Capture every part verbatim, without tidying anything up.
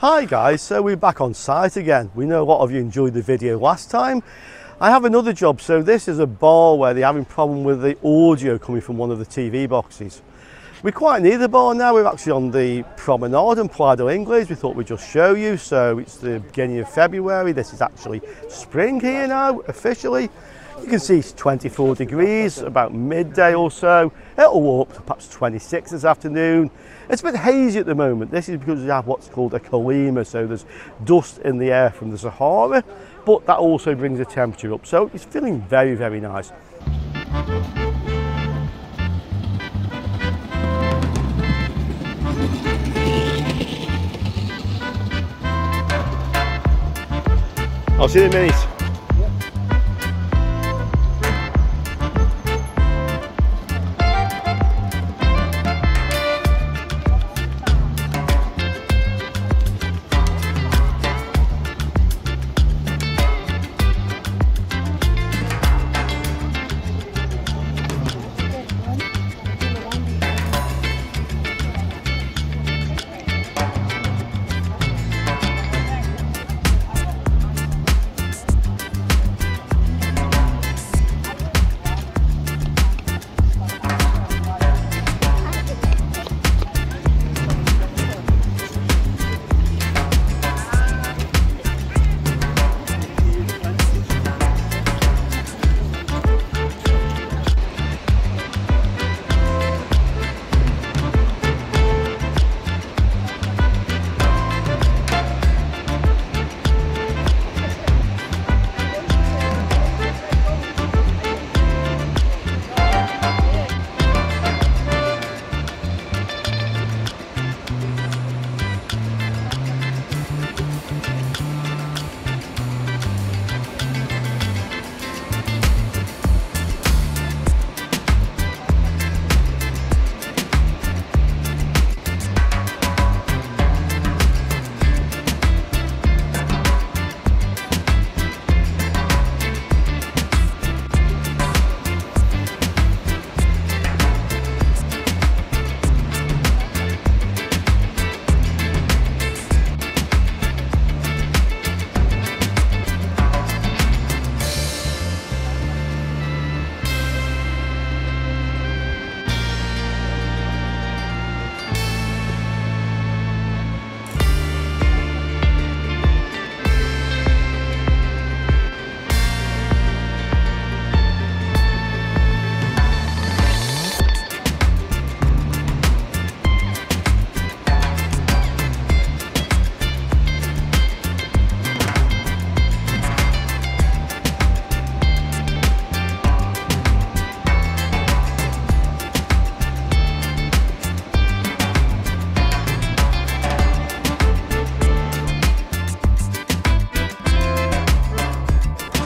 Hi guys, so we're back on site again. We know a lot of you enjoyed the video last time. I have another job, so this is a bar where they're having a problem with the audio coming from one of the T V boxes. We're quite near the bar now, we're actually on the promenade in Playa del Inglés. We thought we'd just show you, so it's the beginning of February, this is actually spring here now, officially. You can see it's twenty-four degrees, about midday or so. It'll warm up to perhaps twenty-six this afternoon. It's a bit hazy at the moment. This is because we have what's called a kalima, so there's dust in the air from the Sahara, but that also brings the temperature up. So it's feeling very, very nice. I'll see you in a minute.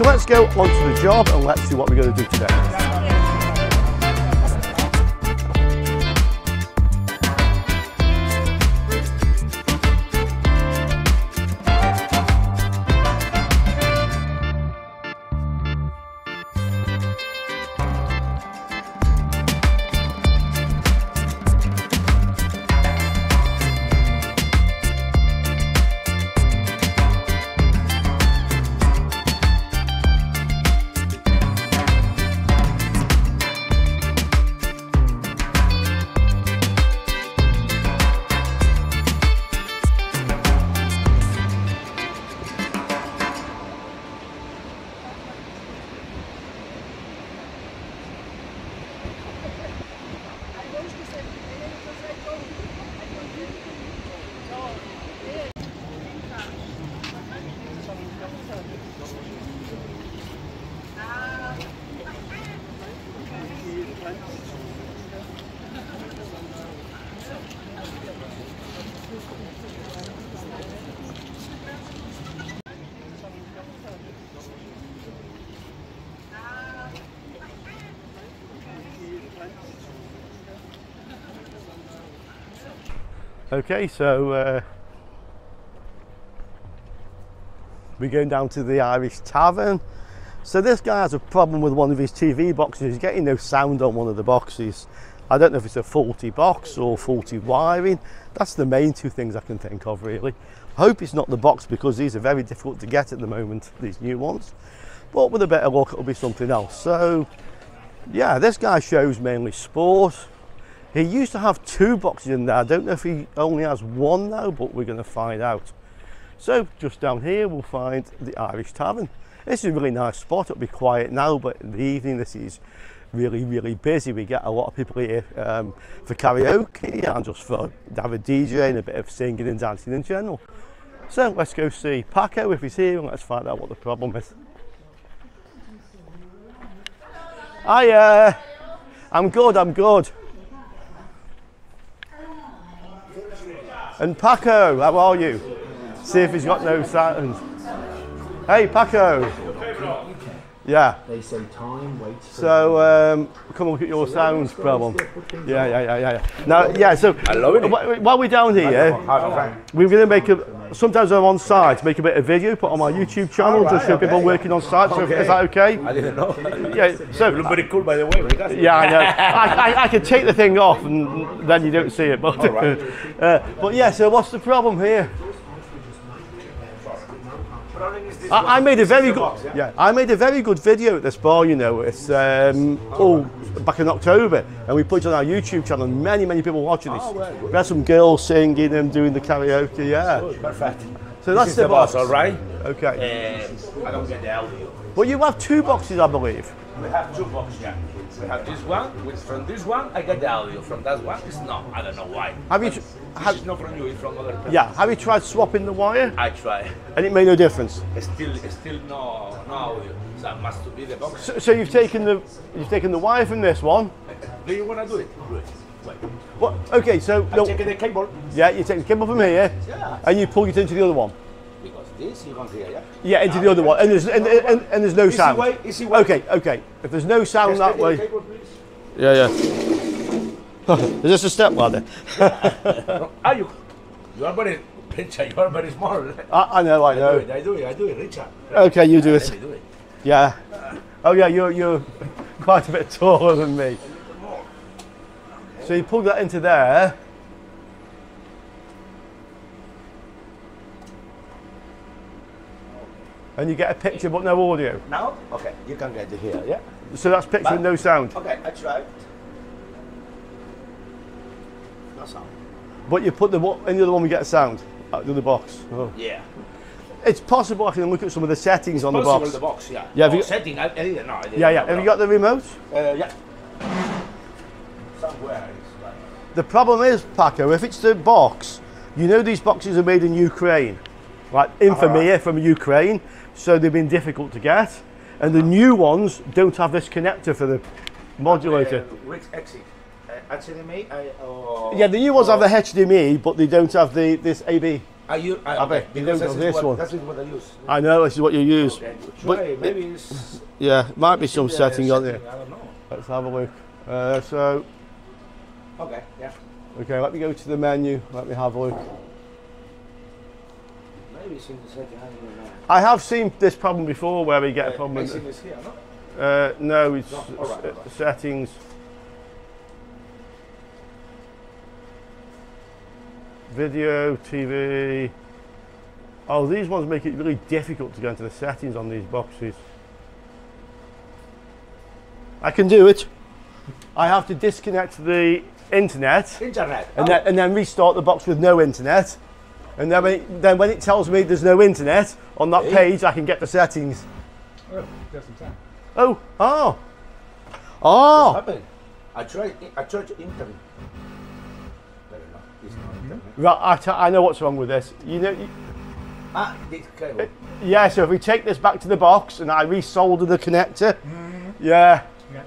So let's go onto the job and let's see what we're going to do today. Okay, so uh, we're going down to the Irish Tavern. So this guy has a problem with one of his T V boxes. He's getting no sound on one of the boxes. I don't know if it's a faulty box or faulty wiring. That's the main two things I can think of, really. I hope it's not the box, because these are very difficult to get at the moment, these new ones. But with a bit of luck, it'll be something else. So yeah, this guy shows mainly sport. He used to have two boxes in there. I don't know if he only has one now, but we're going to find out. So just down here, we'll find the Irish Tavern. This is a really nice spot. It'll be quiet now, but in the evening, this is really, really busy. We get a lot of people here um, for karaoke and just for to have a D J and a bit of singing and dancing in general. So let's go see Paco if he's here, and let's find out what the problem is. Hiya. I'm good, I'm good. And Paco, how are you? See if he's got no sound. Hey, Paco. Yeah. They say time waits. So um, come and look at your sounds problem. Yeah, yeah, yeah, yeah. Now, yeah. So while we're down here, we're going to make a. Sometimes I'm on site, make a bit of video, put on my YouTube channel, just show people working on site. So is that okay? I didn't know. Yeah. So look very cool, by the way. Yeah, I know. I, I, I could take the thing off, and then you don't see it. But uh, but yeah. So what's the problem here? I, I made a very good, box, yeah? yeah. I made a very good video at this bar. You know, it's um, oh, right. back in October, and we put it on our YouTube channel. And many, many people watching this. Oh, right. We had some girls singing and doing the karaoke. Yeah, good. Perfect. So this that's is the, the box, all right? Okay. Uh, I don't get the audio. Well, you have two boxes, I believe. We have two boxes. Yeah. We have this one, which from this one I get the audio. From that one, it's not. I don't know why. Have you? Have, it's not from you. It's from other people. Yeah. Have you tried swapping the wire? I tried. And it made no difference. It's still, it's still no, no audio. So that must be the box. So, so you've taken the, you've taken the wire from this one. Do you want to do it? Wait. What? Okay. So I no. Take the cable. Yeah. You take the cable from here. Yeah. And you plug it into the other one. Because this, you can't hear, yeah? Yeah, into now the other one, and there's, and, and, and there's no easy sound. Way, easy way. Okay, okay. If there's no sound yes, that way. Cable, yeah, yeah. Is this a step ladder? Are you? You are very, Richard, you are very small. I, I know, I know. I do it, I do it, I do it, Richard. Okay, you do, it. do it. Yeah. Oh, yeah, you're, you're quite a bit taller than me. So you plug that into there. And you get a picture but no audio. Now? Okay, you can get to here, yeah? So that's picture but, and no sound. Okay, I tried. No sound. But you put the one in the other one, we get a sound out the other box. Oh. Yeah. It's possible I can look at some of the settings it's on the box. The box, yeah. Yeah, oh, you, setting, I, I didn't know. I didn't yeah, yeah. Know. Have you got the remote? Uh, yeah. Somewhere it's like. The problem is, Paco, if it's the box, you know these boxes are made in Ukraine. Like Infamia right. from Ukraine, so they've been difficult to get, and the new ones don't have this connector for the modulator. Uh, which exit? Uh, H D M I? I, or, yeah, the new ones have the H D M I, but they don't have the this A B. Are you? I, okay, they don't have this what, one. That's what I use. I know this is what you use. Okay, but try, maybe it's, yeah, it might be some setting, setting on there. I don't know. Let's have a look. Uh, so. Okay. Yeah. Okay. Let me go to the menu. Let me have a look. I have seen this problem before, where we get uh, a problem. I've seen this here, no? Uh, no, it's no. All right, all right. Settings, video, T V. Oh, these ones make it really difficult to go into the settings on these boxes. I can do it. I have to disconnect the internet, internet, and, oh. then, and then restart the box with no internet. And then when, it, then when it tells me there's no internet on that page, I can get the settings. Oh, oh, oh, oh! What happened? I tried. I tried internet. Right, I, t I know what's wrong with this. You know. You, ah, this cable. It, yeah. So if we take this back to the box and I resolder the connector, mm-hmm. yeah. yeah.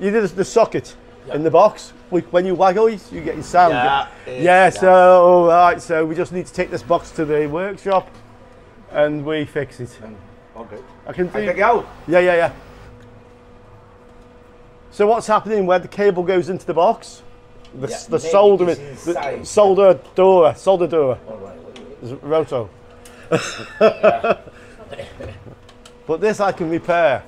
You did the socket yeah. in the box. When you waggle, you get your sound. Yeah, yeah, yeah. So, right, so we just need to take this box to the workshop, and we fix it. Okay. I can do, I take it out. Yeah, yeah, yeah. So what's happening where the cable goes into the box? The yeah, the solder, the solder door, solder door. All right. It's roto. But this I can repair.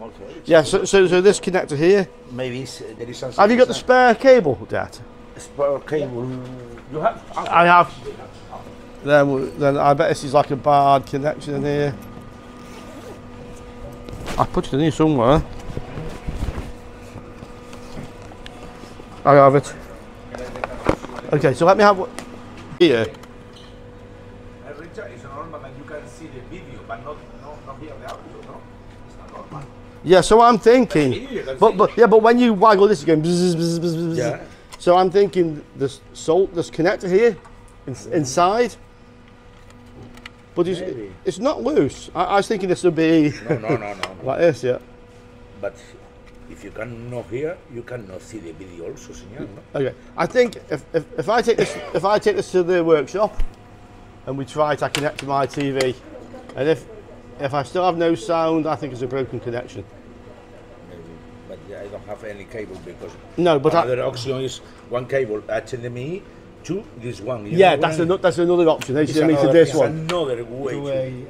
Okay. Yeah, so, so so this connector here. Maybe there is something. Have you got the spare cable, Dad? A spare cable. You have. I have. Then we'll, then I bet this is like a barred connection in here. I put it in here somewhere. I have it. Okay, so let me have what here. Richard, it's normal that you can see the video, but not not, not here the audio, no? It's not normal. Yeah, so I'm thinking, but but yeah, but when you waggle this again, bzz, bzz, bzz, bzz, yeah. So I'm thinking this salt, this connector here, in, inside. But it's, it's not loose. I, I was thinking this would be no, no, no, no, no. like this, yeah. But if you cannot hear, you cannot see the video also, senor. Okay. I think if, if, if I take this if I take this to the workshop and we try to connect to my T V, and if if I still have no sound, I think it's a broken connection. Maybe. But yeah, I don't have any cable because no, but another I, option is one cable H D M I to this one. You yeah, that's, an, that's another option. H D M I to this one. Another way.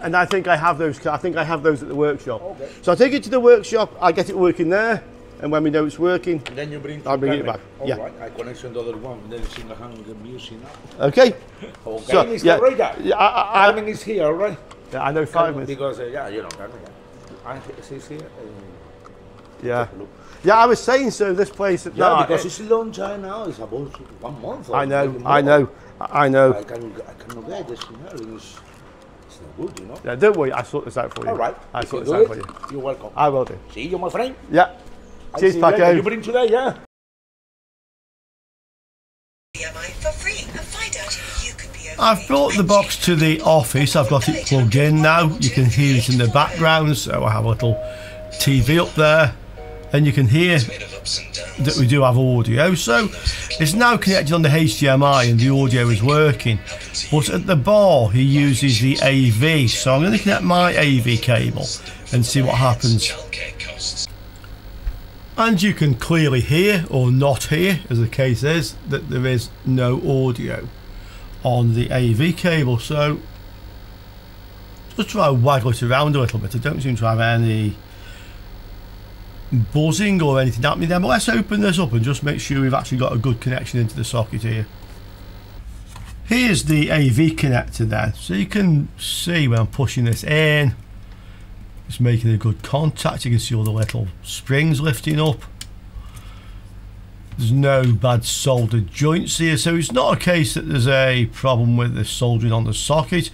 And I think I have those. I think I have those at the workshop. Okay. So I take it to the workshop. I get it working there. And when we know it's working, then you bring I'll bring it back. All yeah. Right. I connect to the other one. Then it's in the hand of the music now. Okay. Okay. So, Mister Yeah. Rita, yeah, I, I, I mean, it's here, right? Yeah, I know five minutes. Because, uh, yeah, you know, I it's here. Uh, yeah. Yeah, I was saying so. This place. Yeah, no, because I, it's a long time now. It's about one month. I know. I know. I know. I can. I cannot get this. You know, it's, it's not good, you know. Yeah, don't worry. I sort this out for you. All right. I sort this out for you. You're welcome. I will do. See you, my friend. Yeah. Cheers, Paco. You bring today, yeah. I've brought the box to the office. I've got it plugged in now. You can hear it in the background. So I have a little T V up there, and you can hear that we do have audio. So it's now connected on the H D M I, and the audio is working. But at the bar, he uses the A V. So I'm going to connect my A V cable and see what happens. And you can clearly hear, or not hear, as the case is, that there is no audio on the A V cable. So just try and waggle it around a little bit. I don't seem to have any buzzing or anything happening there. But let's open this up and just make sure we've actually got a good connection into the socket here. Here's the A V connector there. So you can see when I'm pushing this in, it's making a good contact. You can see all the little springs lifting up. There's no bad soldered joints here, so it's not a case that there's a problem with the soldering on the socket.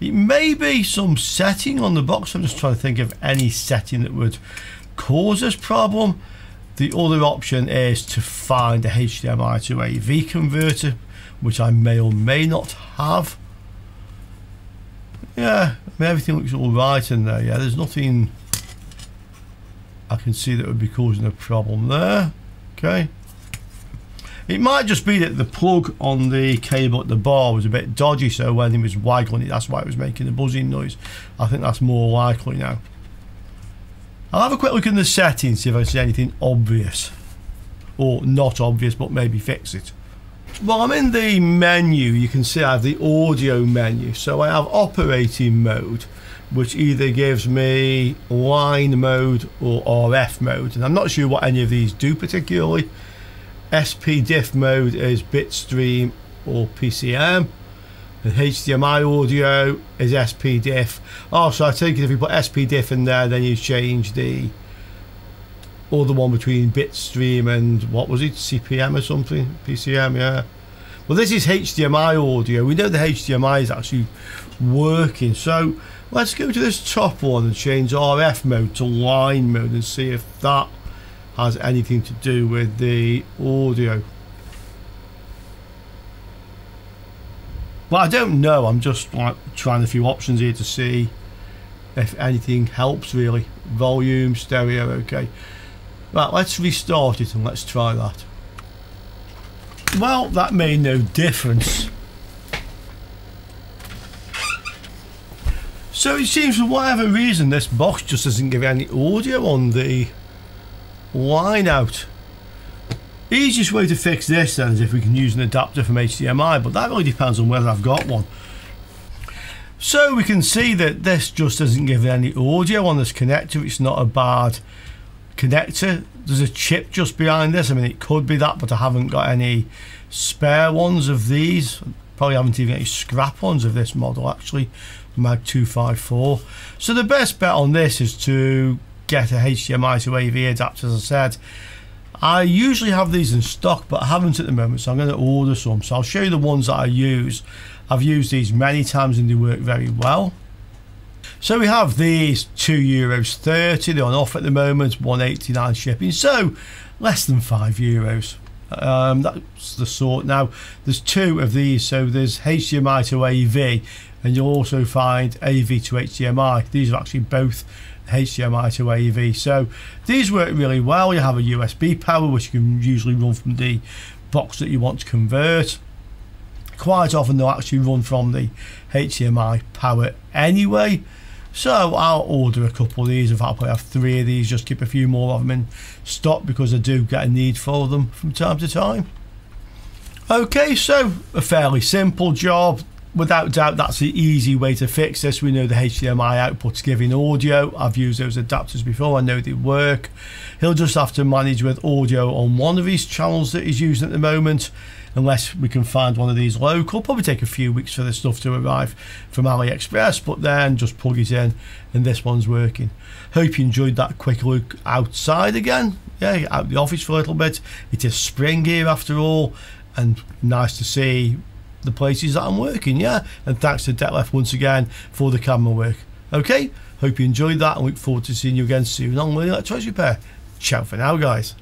It may be some setting on the box. I'm just trying to think of any setting that would cause this problem. The other option is to find a H D M I to A V converter, which I may or may not have. Yeah, I mean, everything looks all right in there. Yeah, there's nothing I can see that would be causing a problem there. Okay. It might just be that the plug on the cable at the bar was a bit dodgy, so when he was waggling it, that's why it was making the buzzing noise. I think that's more likely now. I'll have a quick look in the settings, see if I see anything obvious. Or not obvious, but maybe fix it. Well, I'm in the menu. You can see I have the audio menu, so I have operating mode, which either gives me line mode or R F mode, and I'm not sure what any of these do particularly. S P D I F mode is bitstream or P C M, and H D M I audio is S P D I F. Oh, so I take it if you put S P D I F in there, then you change the or the one between bitstream and what was it, C P M or something, P C M, yeah. Well, this is H D M I audio. We know the H D M I is actually working, so let's go to this top one and change R F mode to line mode and see if that has anything to do with the audio. Well, I don't know, I'm just like trying a few options here to see if anything helps really. Volume, stereo, okay. Right, let's restart it and let's try that. Well, that made no difference. So it seems for whatever reason this box just doesn't give any audio on the line out. Easiest way to fix this then is if we can use an adapter from H D M I, but that really depends on whether I've got one. So we can see that this just doesn't give any audio on this connector. It's not a bad connector. There's a chip just behind this. I mean, it could be that, but I haven't got any spare ones of these. Probably haven't even got any scrap ones of this model, actually, Mag two fifty-four. So the best bet on this is to get a H D M I to A V adapter, as I said. I usually have these in stock, but I haven't at the moment, so I'm going to order some. So I'll show you the ones that I use. I've used these many times and they work very well. So we have these two euros thirty. They're on offer at the moment, one eighty-nine shipping, so less than five euros. Um, that's the sort. Now there's two of these, so there's H D M I to A V, and you'll also find A V to H D M I. These are actually both H D M I to A V, so these work really well. You have a U S B power, which you can usually run from the box that you want to convert. Quite often they'll actually run from the H D M I power anyway, so I'll order a couple of these. If I probably have three of these, just keep a few more of them in stock because I do get a need for them from time to time. Okay, so a fairly simple job. Without doubt, that's the easy way to fix this. We know the H D M I output's giving audio. I've used those adapters before. I know they work. He'll just have to manage with audio on one of these channels that he's using at the moment, unless we can find one of these local. Probably take a few weeks for this stuff to arrive from AliExpress, but then just plug it in and this one's working. Hope you enjoyed that quick look outside again. Yeah, out the office for a little bit. It is spring here after all, and nice to see the places that I'm working. Yeah, and thanks to Detlef once again for the camera work. Okay, hope you enjoyed that and look forward to seeing you again soon on Learn Electronics Repair. Ciao for now, guys.